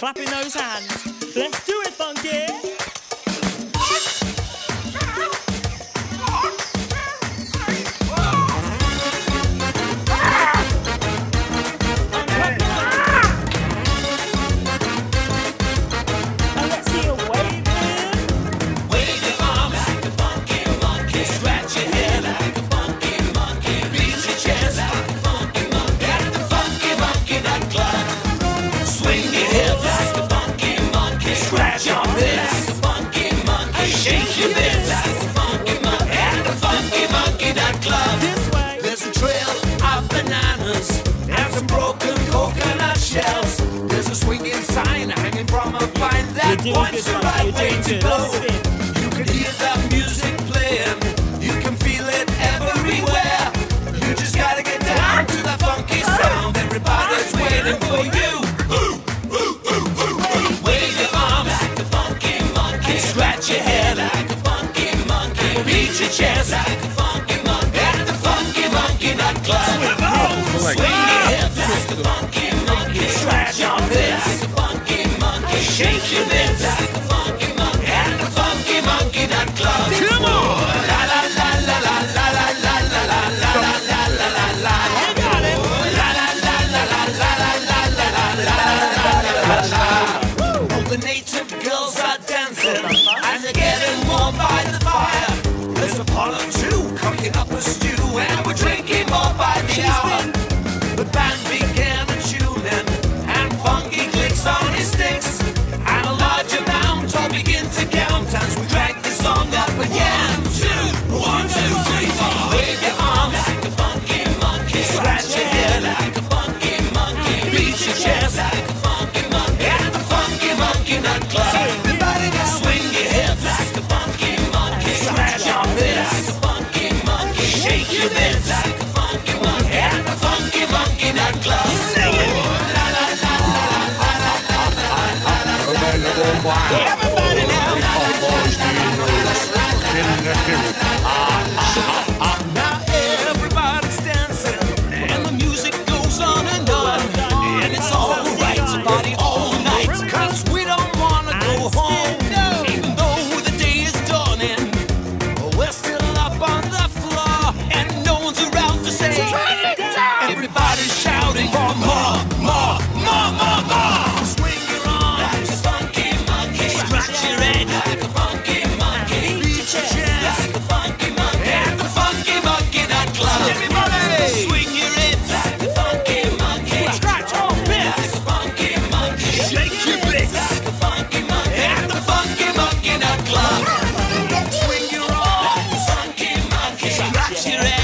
clapping those hands. Let's do it, Funky! You points the right way to go. You can hear the music playing. You can feel it everywhere. You just gotta get down to the funky sound. Everybody's waiting for you. Ooh, ooh, ooh, ooh, ooh. Wave your arms like a funky monkey. And scratch your head like a funky monkey. And beat your chest like a funky monkey. At the funky monkey nut club. Swing your hips like a funky monkey. Scratch your hips like a funky monkey. Shake your hips. Everybody now, now everybody's dancing, and the music goes on and on. And it's all right to party all night, 'cause we don't wanna go home. Even though the day is dawning, we're still up on the floor, and no one's around to say, everybody's shouting for more, more, more, more, more. She